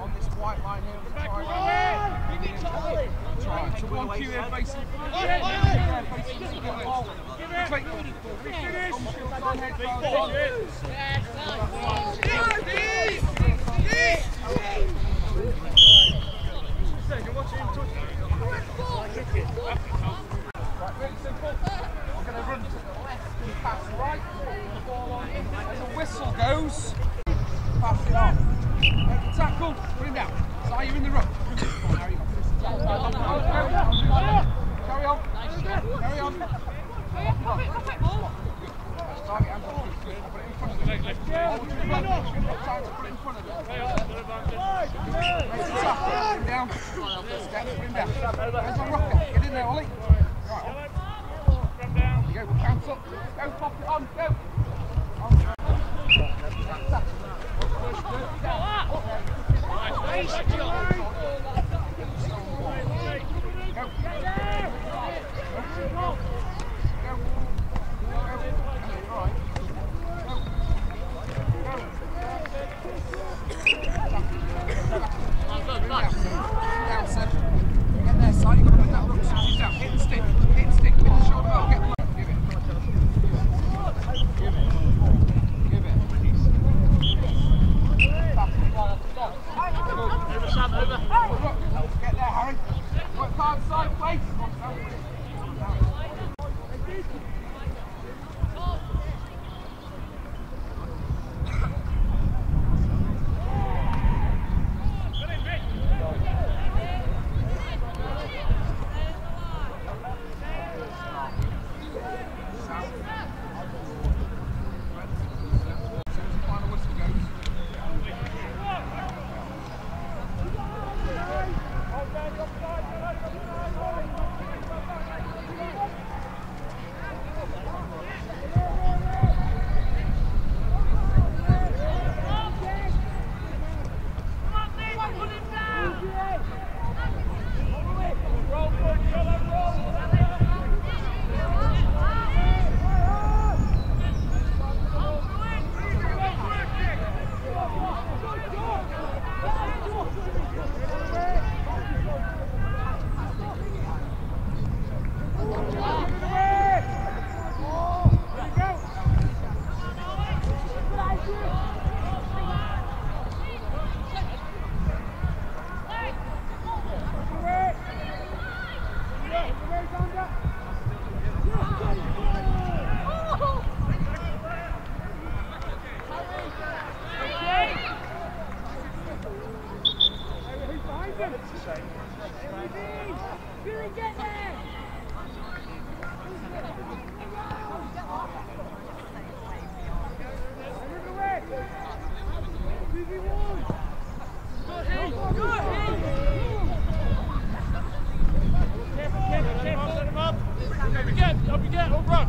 On this white line here. Back away! Try to win away.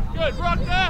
Good, Brock, go!